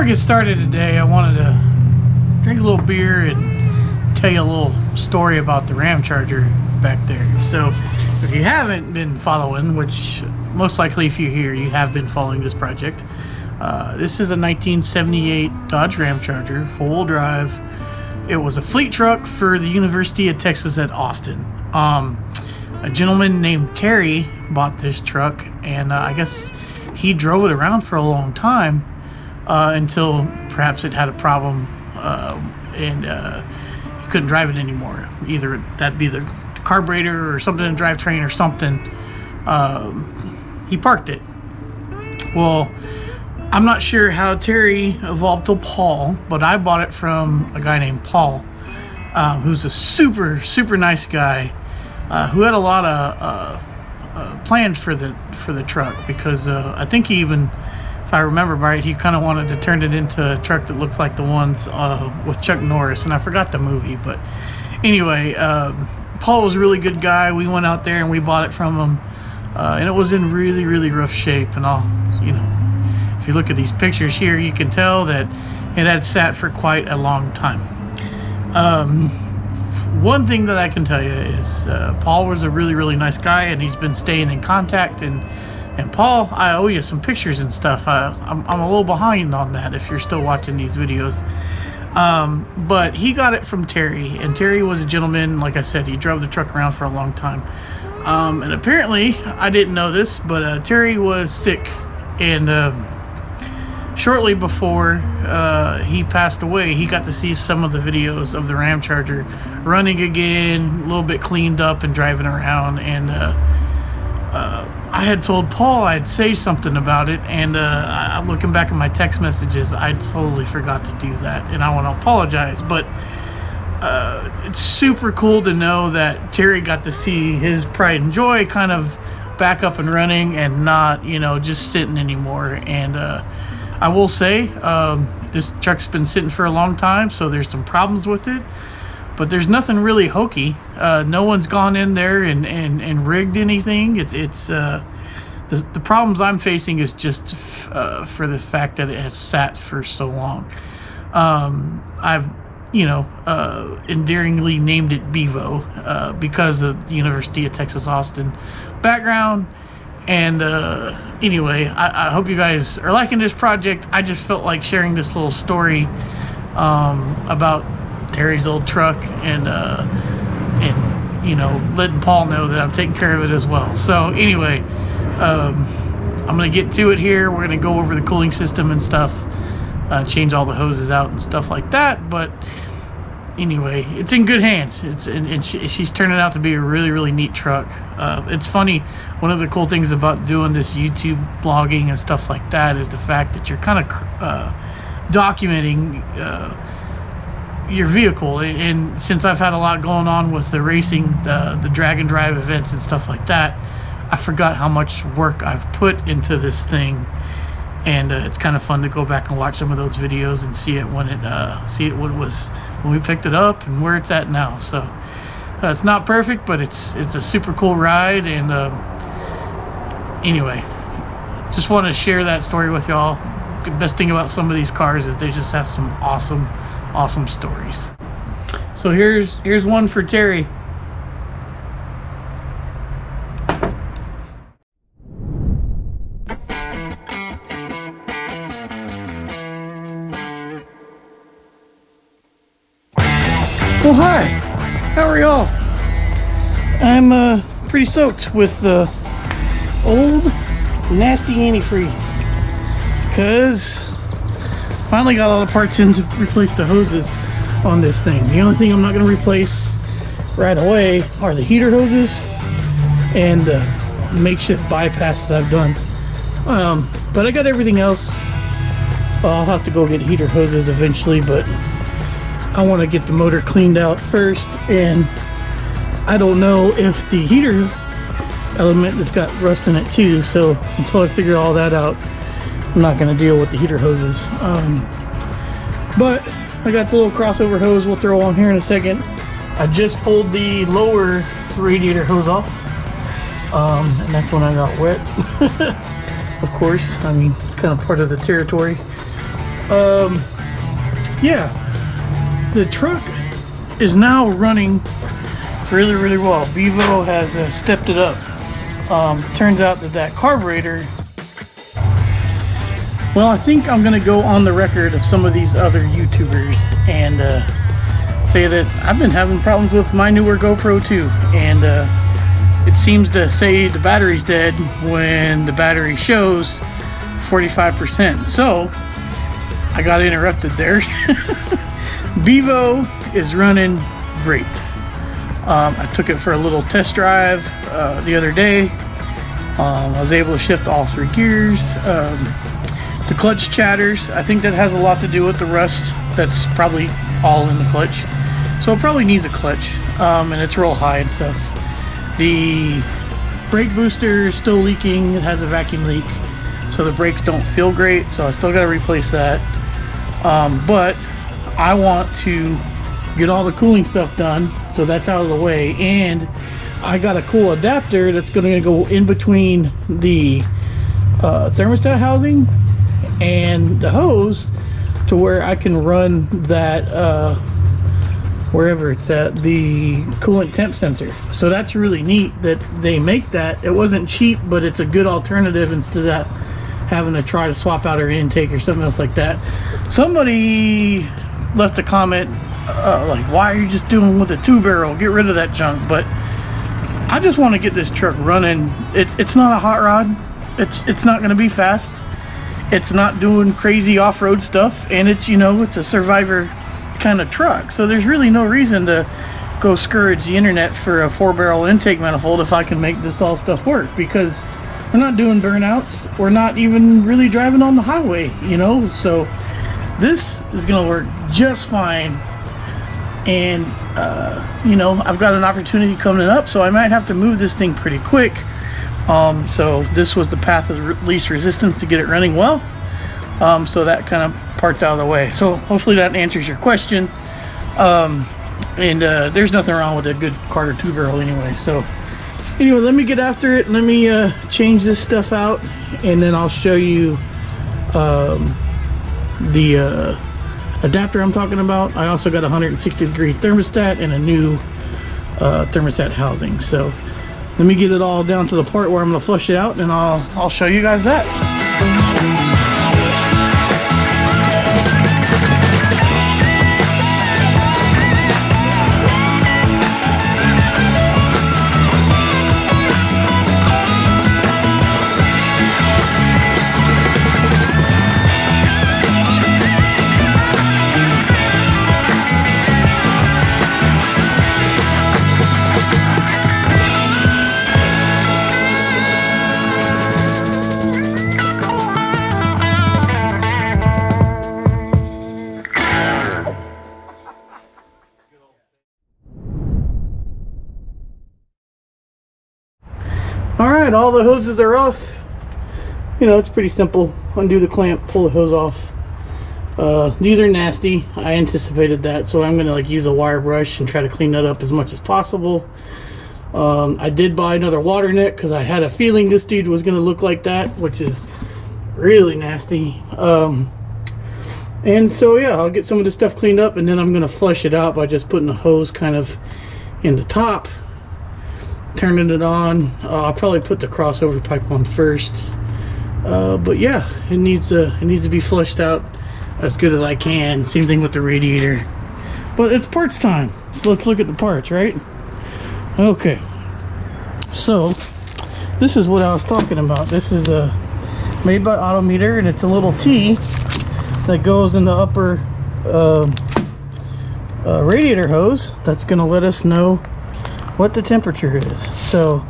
before we get started today, I wanted to drink a little beer and tell you a little story about the Ramcharger back there. So if you haven't been following, which most likely if you're here, you have been following this project. This is a 1978 Dodge Ramcharger, four-wheel drive. It was a fleet truck for the University of Texas at Austin. A gentleman named Terry bought this truck, and I guess he drove it around for a long time until perhaps it had a problem and he couldn't drive it anymore. Either that'd be the carburetor or something, drivetrain or something. He parked it. Well, I'm not sure how Terry evolved to Paul, but I bought it from a guy named Paul, who's a super nice guy, who had a lot of plans for the truck, because I think he even, if I remember right, he kind of wanted to turn it into a truck that looked like the ones with Chuck Norris, and I forgot the movie. But anyway, Paul was a really good guy. We went out there and we bought it from him, and it was in really rough shape. And if you look at these pictures here, you can tell that it had sat for quite a long time. One thing that I can tell you is Paul was a really nice guy, and he's been staying in contact. And Paul, I owe you some pictures and stuff. I'm a little behind on that if you're still watching these videos. But he got it from Terry, and Terry was a gentleman. Like I said, he drove the truck around for a long time. And apparently, I didn't know this, but Terry was sick, and shortly before he passed away, he got to see some of the videos of the Ramcharger running again, a little bit cleaned up and driving around. And I had told Paul I'd say something about it, and I'm looking back at my text messages, I totally forgot to do that, and I want to apologize. But it's super cool to know that Terry got to see his pride and joy kind of back up and running, and not, just sitting anymore. And I will say, this truck's been sitting for a long time, so there's some problems with it, but there's nothing really hokey. No one's gone in there and rigged anything. The problems I'm facing is just for the fact that it has sat for so long. I've endearingly named it Bevo because of the University of Texas Austin background. And anyway, I hope you guys are liking this project. I just felt like sharing this little story about Terry's old truck, and letting Paul know that I'm taking care of it as well. So anyway, I'm gonna get to it here. We're gonna go over the cooling system and stuff, change all the hoses out and stuff like that. But anyway, it's in good hands. She's turning out to be a really neat truck. It's funny, one of the cool things about doing this YouTube blogging and stuff like that is the fact that you're kind of documenting your vehicle. And since I've had a lot going on with the racing, the drag and drive events and stuff like that, I forgot how much work I've put into this thing. And it's kind of fun to go back and watch some of those videos and see it when it when we picked it up and where it's at now. So it's not perfect, but it's a super cool ride. And anyway, just want to share that story with y'all. The best thing about some of these cars is they just have some awesome stories. So here's one for Terry. Well, hi, how are y'all? I'm pretty stoked with the old nasty antifreeze, because finally got all the parts in to replace the hoses on this thing. The only thing I'm not going to replace right away are the heater hoses and the makeshift bypass that I've done. But I got everything else. I'll have to go get heater hoses eventually, but I want to get the motor cleaned out first. And I don't know if the heater element has got rust in it too, so until I figure all that out, I'm not going to deal with the heater hoses. But I got the little crossover hose we'll throw on here in a second. I just pulled the lower radiator hose off, and that's when I got wet. Of course, I mean, it's kind of part of the territory. Yeah, the truck is now running really, really well. Bevo has stepped it up. Turns out that carburetor, well, I think I'm gonna go on the record of some of these other YouTubers and say that I've been having problems with my newer GoPro too, and it seems to say the battery's dead when the battery shows 45%. So I got interrupted there. Bevo is running great. I took it for a little test drive the other day. I was able to shift all three gears. The clutch chatters, I think that has a lot to do with the rust. That's probably all in the clutch, so it probably needs a clutch, and it's real high and stuff. The brake booster is still leaking. It has a vacuum leak, so the brakes don't feel great, so I still got to replace that. But I want to get all the cooling stuff done, so that's out of the way, and I got a cool adapter that's going to go in between the thermostat housing and the hose, to where I can run that wherever it's at, the coolant temp sensor. So that's really neat that they make that. It wasn't cheap, but it's a good alternative instead of having to try to swap out our intake or something else like that. Somebody left a comment like, why are you just doing with a 2-barrel? Get rid of that junk. But I just want to get this truck running. It's not a hot rod. It's not going to be fast. It's not doing crazy off-road stuff, and it's, you know, it's a survivor kind of truck. So there's really no reason to go scourge the internet for a 4-barrel intake manifold if I can make this all stuff work, because we're not doing burnouts. We're not even really driving on the highway, you know. So this is gonna work just fine. And you know, I've got an opportunity coming up, so I might have to move this thing pretty quick. So this was the path of least resistance to get it running well. So that kind of part's out of the way. So hopefully that answers your question. There's nothing wrong with a good Carter 2-barrel anyway. So anyway, let me get after it. Let me change this stuff out, and then I'll show you the adapter I'm talking about. I also got a 160-degree thermostat and a new thermostat housing. So let me get it all down to the part where I'm gonna flush it out, and I'll show you guys that. All the hoses are off. You know, it's pretty simple. Undo the clamp, pull the hose off. These are nasty. I anticipated that, so I'm gonna like use a wire brush and try to clean that up as much as possible. I did buy another water net because I had a feeling this dude was gonna look like that, which is really nasty. And so yeah, I'll get some of this stuff cleaned up, and then I'm gonna flush it out by just putting the hose kind of in the top, turning it on. I'll probably put the crossover pipe on first, but yeah, it needs to be flushed out as good as I can. Same thing with the radiator, but it's parts time, so let's look at the parts, right? Okay, so this is what I was talking about. This is made by Auto Meter, and it's a little T that goes in the upper radiator hose that's gonna let us know what the temperature is. So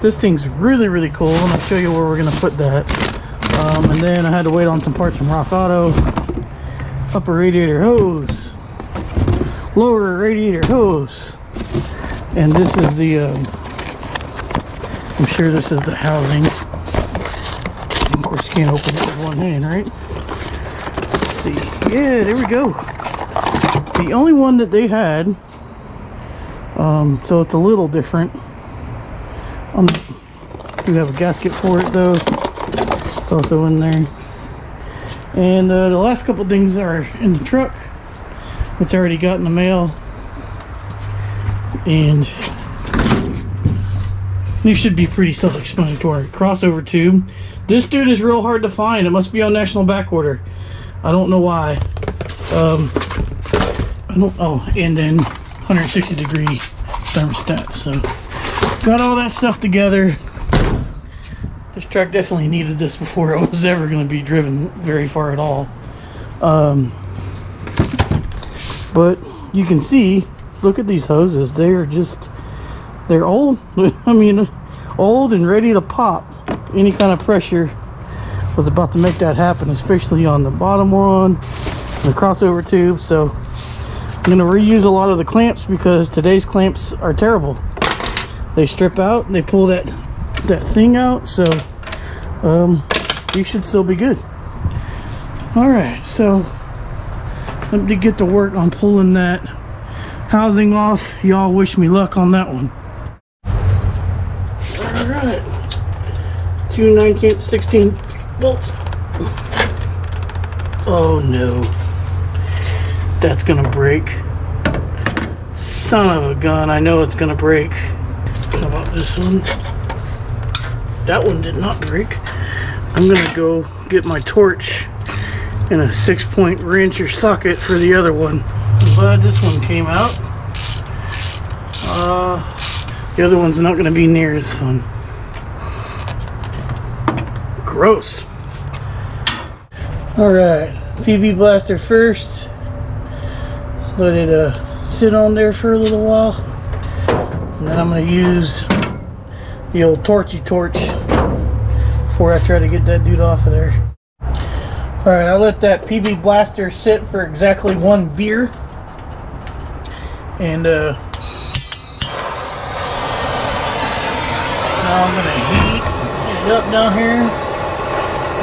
this thing's really, really cool, and I'll show you where we're gonna put that. And then I had to wait on some parts from Rock Auto. Upper radiator hose, lower radiator hose, and this is the I'm sure this is the housing. Of course you can't open it with one hand, right? Let's see. Yeah, there we go. It's the only one that they had. So it's a little different. I do have a gasket for it though. It's also in there. And the last couple things are in the truck, which I already got in the mail, and these should be pretty self-explanatory. Crossover tube. This dude is real hard to find. It must be on national back order. I don't know why. I don't. Oh, and then 160 degree thermostat. So got all that stuff together. This truck definitely needed this before it was ever going to be driven very far at all. But you can see, look at these hoses. They are just. They're old. I mean, old and ready to pop. Any kind of pressure was about to make that happen, especially on the bottom one, the crossover tube. So I'm going to reuse a lot of the clamps because today's clamps are terrible. They strip out and they pull that thing out. So these should still be good. All right, so let me get to work on pulling that housing off. Y'all wish me luck on that one. 2/16 bolts. Oh no, that's gonna break. Son of a gun, I know it's gonna break. How about this one? That one did not break. I'm gonna go get my torch and a 6-point wrench or socket for the other one. I'm glad this one came out. The other one's not gonna be near as fun. Gross. All right, PB Blaster first. Let it sit on there for a little while, and then I'm going to use the old torchy torch before I try to get that dude off of there. All right, I let that PB Blaster sit for exactly one beer, and now I'm going to heat it up down here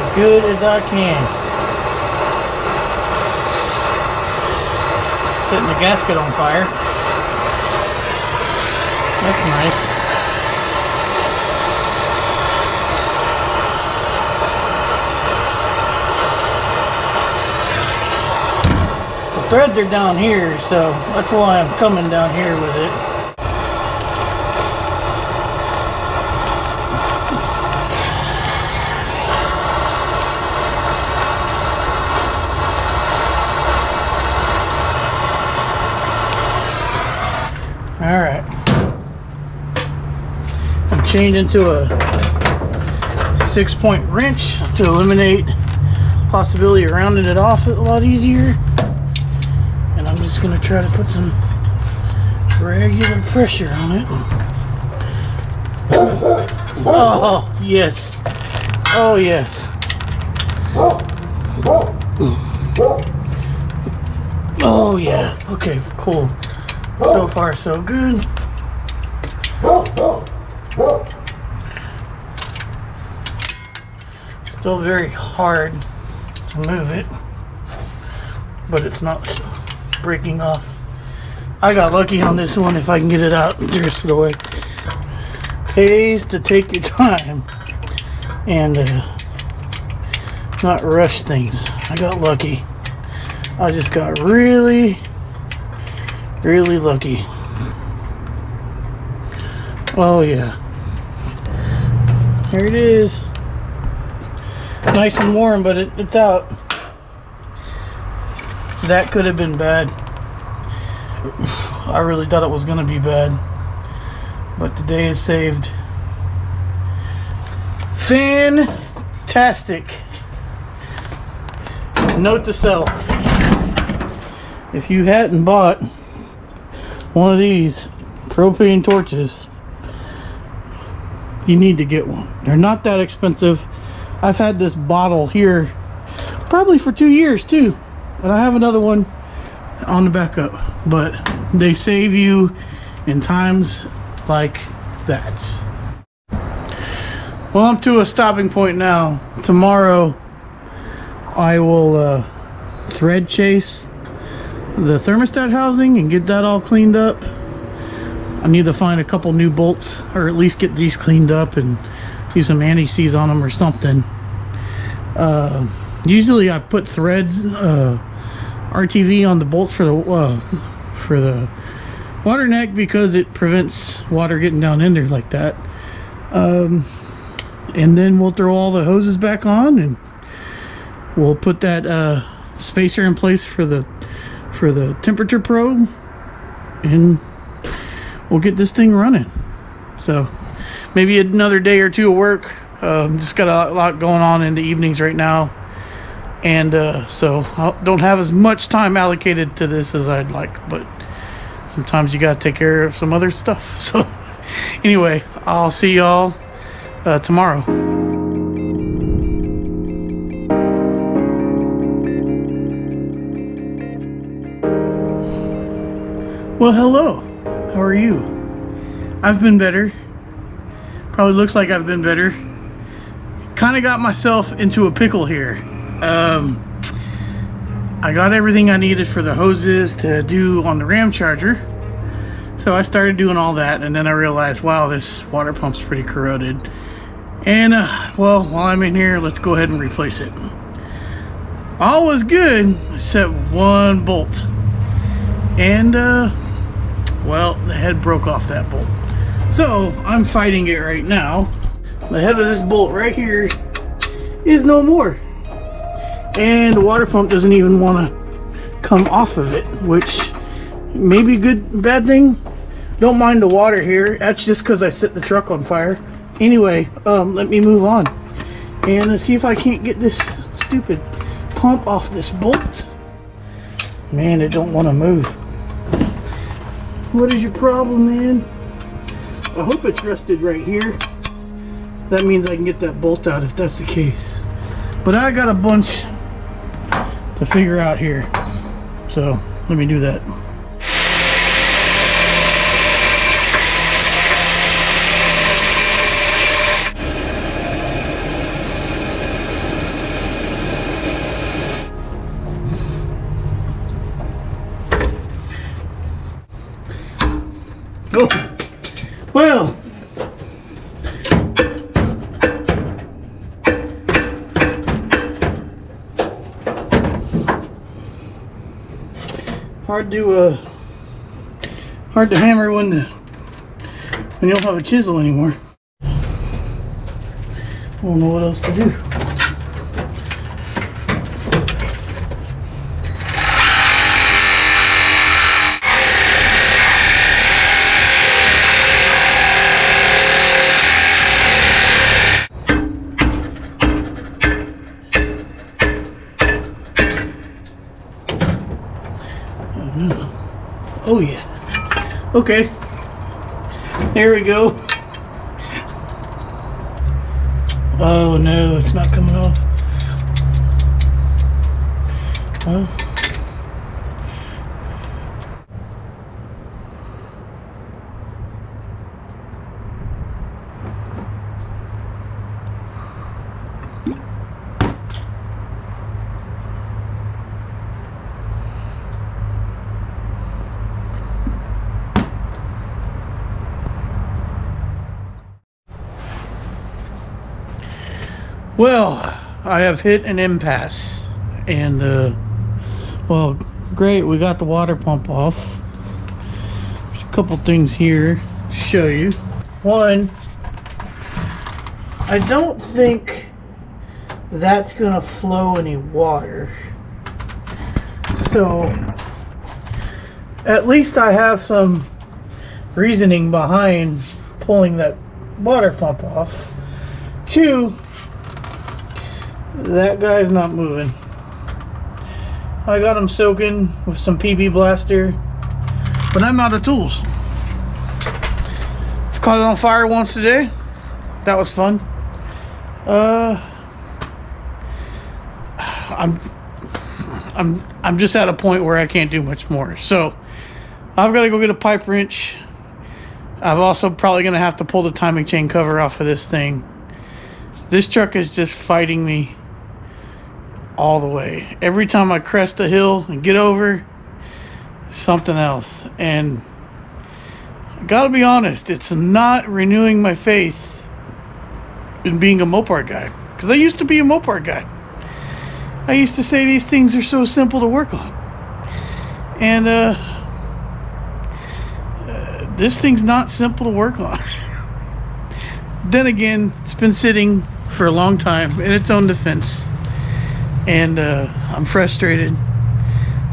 as good as I can. Setting the gasket on fire. That's nice. The threads are down here, so that's why I'm coming down here with it. Chained into a 6-point wrench to eliminate possibility of rounding it off a lot easier, and I'm just going to try to put some regular pressure on it. Oh yes, oh yes. Oh yeah, okay, cool. So far so good. Still very hard to move it, but it's not breaking off. I got lucky on this one if I can get it out the rest of the way. Pays to take your time and not rush things. I got lucky. I just got really, really lucky. Oh yeah. There it is. Nice and warm, but it's out. That could have been bad. I really thought it was going to be bad, but the day is saved. Fantastic. Note to self: if you hadn't bought one of these propane torches, you need to get one. They're not that expensive. I've had this bottle here probably for 2 years too, and I have another one on the backup, but they save you in times like that. Well, I'm to a stopping point now. Tomorrow I will thread chase the thermostat housing and get that all cleaned up. I need to find a couple new bolts, or at least get these cleaned up and do some anti-seize on them or something. Usually I put threads, RTV on the bolts for the water neck because it prevents water getting down in there like that. And then we'll throw all the hoses back on, and we'll put that spacer in place for the temperature probe, and we'll get this thing running. So maybe another day or two of work. Just got a lot going on in the evenings right now, and so I don't have as much time allocated to this as I'd like, but sometimes you gotta take care of some other stuff. So anyway, I'll see y'all tomorrow. Well, hello, how are you? I've been better. Probably looks like I've been better. Kind of got myself into a pickle here. I got everything I needed for the hoses to do on the Ramcharger. So I started doing all that, and then I realized, wow, this water pump's pretty corroded. And well, while I'm in here, let's go ahead and replace it. All was good, except one bolt. And well, the head broke off that bolt. So I'm fighting it right now. The head of this bolt right here is no more. And the water pump doesn't even want to come off of it, which may be good, bad thing. Don't mind the water here. That's just because I set the truck on fire. Anyway, let me move on. And let's see if I can't get this stupid pump off this bolt. Man, it don't want to move. What is your problem, man? I hope it's rusted right here. That means I can get that bolt out if that's the case. But I got a bunch to figure out here. So let me do that. Oh. Well, hard to hammer when you don't have a chisel anymore. I don't know what else to do. Oh yeah, okay, there we go. Oh no, it's not coming off. Well, I have hit an impasse, and well, great, we got the water pump off. There's a couple things here to show you. One, I don't think that's gonna flow any water, so at least I have some reasoning behind pulling that water pump off. Two, that guy's not moving. I got him soaking with some PB Blaster, but I'm out of tools. I've caught it on fire once today. That was fun. I'm just at a point where I can't do much more. So I've got to go get a pipe wrench. I'm also probably going to have to pull the timing chain cover off of this thing. This truck is just fighting me all the way. Every time I crest the hill and get over, something else. And I gotta be honest, it's not renewing my faith in being a Mopar guy, because I used to be a Mopar guy. I used to say these things are so simple to work on, and this thing's not simple to work on. Then again, it's been sitting for a long time in its own defense, and I'm frustrated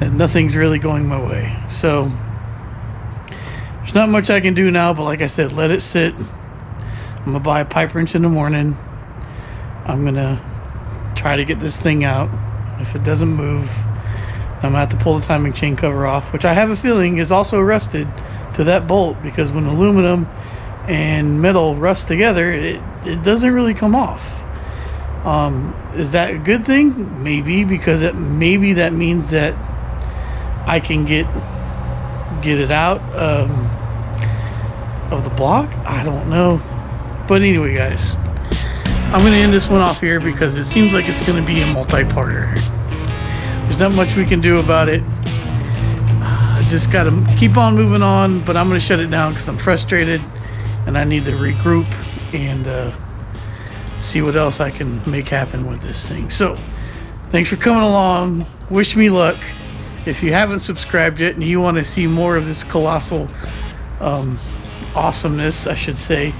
that nothing's really going my way. So there's not much I can do now, but like I said, let it sit. I'm gonna buy a pipe wrench in the morning. I'm gonna try to get this thing out. If it doesn't move, I'm gonna have to pull the timing chain cover off, which I have a feeling is also rusted to that bolt, because when aluminum and metal rust together, it doesn't really come off. Is that a good thing? Maybe, because maybe that means that I can get it out of the block. I don't know. But anyway, guys, I'm gonna end this one off here because it seems like it's gonna be a multi-parter. There's not much we can do about it. Just gotta keep on moving on, but I'm gonna shut it down because I'm frustrated and I need to regroup and see what else I can make happen with this thing. So thanks for coming along. Wish me luck. If you haven't subscribed yet and you want to see more of this colossal awesomeness, I should say,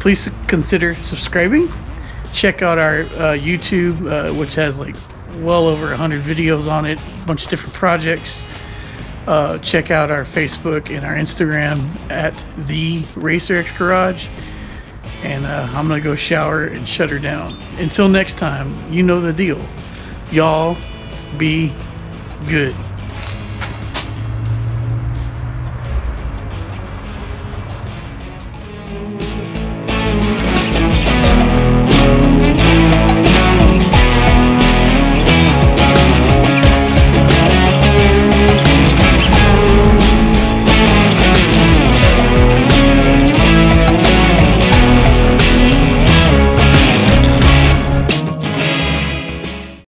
please consider subscribing. Check out our YouTube, which has like well over 100 videos on it, a bunch of different projects. Check out our Facebook and our Instagram at the Racer X Garage. And I'm gonna go shower and shut her down. Until next time, you know the deal. Y'all be good.